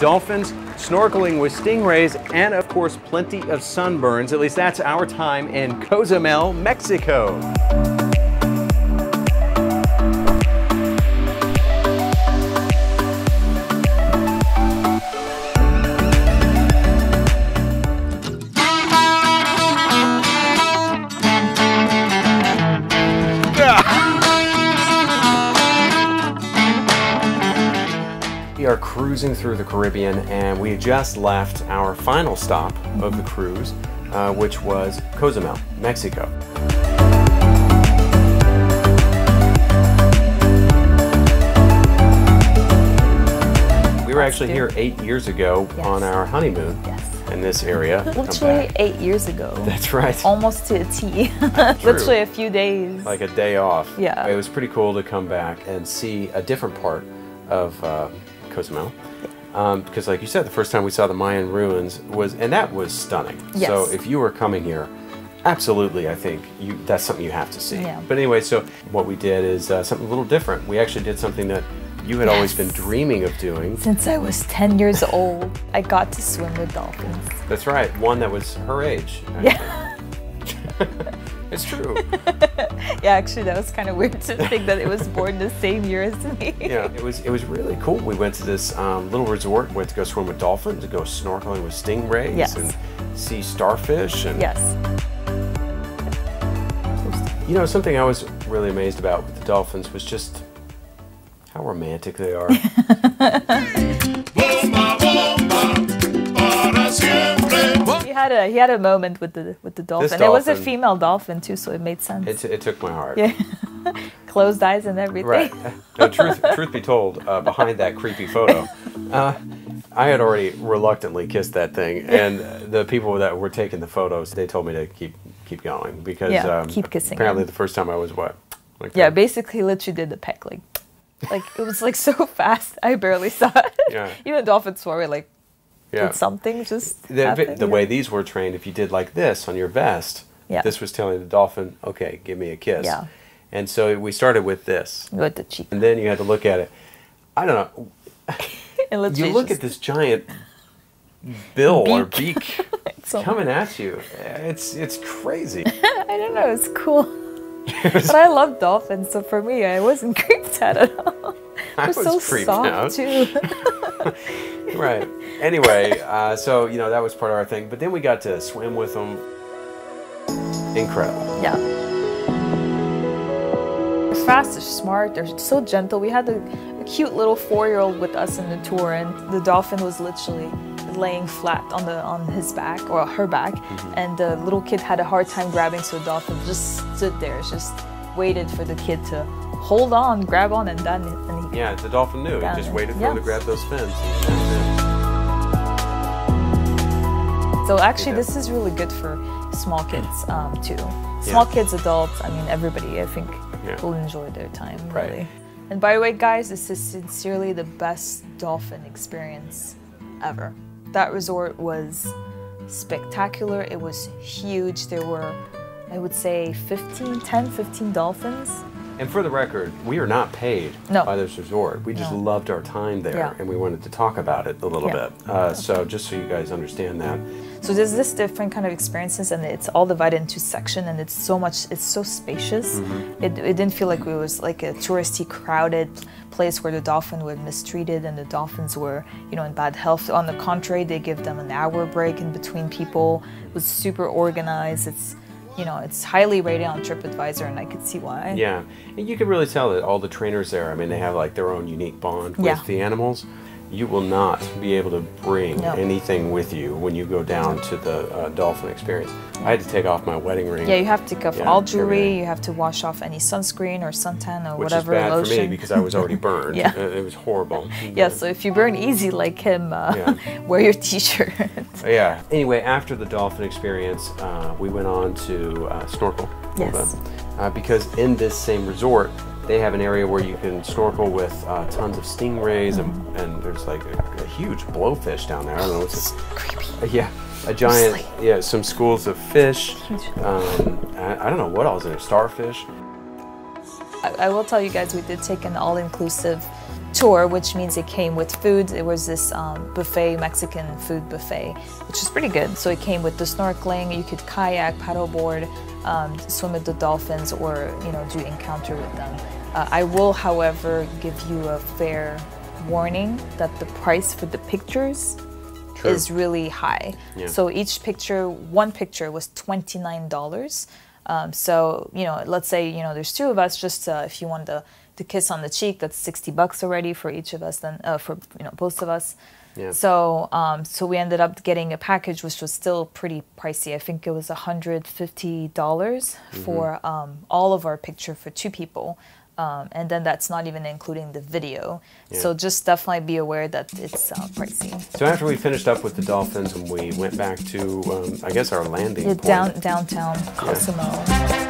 dolphins, snorkeling with stingrays, and of course, plenty of sunburns. At least that's our time in Cozumel, Mexico. We are cruising through the Caribbean, and we just left our final stop of the cruise, which was Cozumel, Mexico. We were actually here 8 years ago on our honeymoon in this area. Literally 8 years ago. That's right. Almost to a T. Literally a few days. Like a day off. Yeah. It was pretty cool to come back and see a different part of Cozumel, because like you said, the first time we saw the Mayan ruins was, and that was stunning. Yes. So if you were coming here, absolutely, I think that's something you have to see. Yeah. But anyway, so what we did is something a little different. We actually did something that you had always been dreaming of doing. Since I was 10 years old, I got to swim with dolphins. That's right, one that was her age. Yeah. It's true. Yeah, actually, that was kind of weird to think that it was born the same year as me. Yeah, it was really cool. We went to this little resort, went to go swim with dolphins, to go snorkeling with stingrays, and see starfish. And you know, something I was really amazed about with the dolphins was just how romantic they are. He had a moment with the dolphin. It was a female dolphin too, so it made sense. It took my heart. Yeah. Closed eyes and everything. Right. No, truth be told, behind that creepy photo, I had already reluctantly kissed that thing, and the people that were taking the photos, they told me to keep going because keep kissing. Apparently, the first time I was that. Basically, literally did the peck like it was like so fast, I barely saw it. Yeah. Even dolphins were like. Yeah. Did something just happen? The way these were trained, if you did like this on your vest, this was telling the dolphin, okay, give me a kiss. Yeah. And so we started with this. With the cheek. And then you had to look at it. I don't know. You look at this giant bill or beak coming at you. It's crazy. I don't know. It's cool. But I love dolphins, so for me, I wasn't creeped out at all. I was so creeped out. Too. Right. Anyway, so, you know, that was part of our thing. But then we got to swim with them. Incredible. Yeah. They're fast, they're smart, they're so gentle. We had a cute little 4-year-old with us in the tour, and the dolphin was literally laying flat on his back, or her back, and the little kid had a hard time grabbing, so the dolphin just stood there, just waited for the kid to hold on, grab on, and done it. And the dolphin knew. He just waited for him to grab those fins. So actually, this is really good for small kids too. Small kids, adults, I mean, everybody, I think, will enjoy their time, really. Right. And by the way, guys, this is sincerely the best dolphin experience ever. That resort was spectacular. It was huge. There were, I would say, 10, 15 dolphins. And for the record, we are not paid by this resort. We just loved our time there, and we wanted to talk about it a little bit. So just so you guys understand that. So there's this different kind of experiences, and it's all divided into sections, and it's so much, it's so spacious. It didn't feel like it was like a touristy, crowded place where the dolphins were mistreated and the dolphins were, you know, in bad health. On the contrary, they give them an hour break in between people. It was super organized. You know, it's highly rated on TripAdvisor, and I could see why. Yeah, and you could really tell that all the trainers there, I mean, they have like their own unique bond with the animals. You will not be able to bring anything with you when you go down to the dolphin experience. I had to take off my wedding ring. Yeah, you have to take off all jewelry. You have to wash off any sunscreen or suntan or whatever lotion. Which is bad for me because I was already burned. It was horrible. Yeah, so if you burn easy like him, wear your t-shirt. Anyway, after the dolphin experience, we went on to snorkel. Yes. Because in this same resort, they have an area where you can snorkel with tons of stingrays, and there's like a huge blowfish down there. I don't know what's creepy. Yeah, a giant, some schools of fish. I don't know what else in there, starfish. I will tell you guys, we did take an all-inclusive tour, which means it came with food. It was this buffet, Mexican food buffet, which is pretty good. So it came with the snorkeling, you could kayak, paddleboard, swim with the dolphins, or do encounter with them. I will, however, give you a fair warning that the price for the pictures is really high. Yeah. So each picture, one picture was $29. So, let's say, there's two of us, just if you want to kiss on the cheek, that's 60 bucks already for each of us, then for, both of us. Yeah. So, so we ended up getting a package, which was still pretty pricey. I think it was $150 for all of our picture for two people. And then that's not even including the video. Yeah. So just definitely be aware that it's pricey. So after we finished up with the dolphins, and we went back to, I guess, our landing point. Downtown Cozumel. Yeah.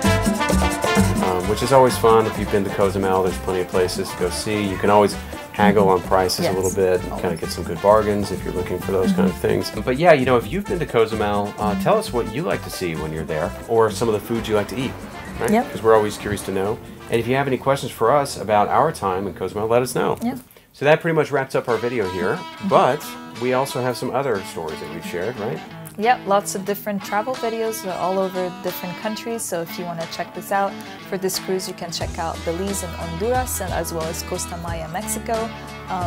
Which is always fun. If you've been to Cozumel, there's plenty of places to go see. You can always haggle on prices a little bit and kind of get some good bargains if you're looking for those kind of things. But yeah, if you've been to Cozumel, tell us what you like to see when you're there, or some of the food you like to eat. Right? Yep. Because we're always curious to know. And if you have any questions for us about our time in Cozumel, let us know. Yep. So that pretty much wraps up our video here, but we also have some other stories that we've shared, right? Yep, lots of different travel videos all over different countries, so if you want to check this out, for this cruise you can check out Belize and Honduras, and as well as Costa Maya, Mexico.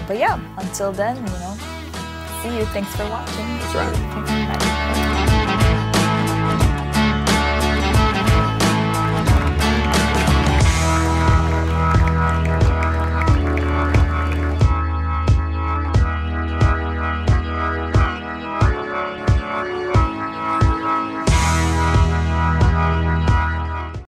But yeah, until then, see you. Thanks for watching. That's right. Thanks. Bye.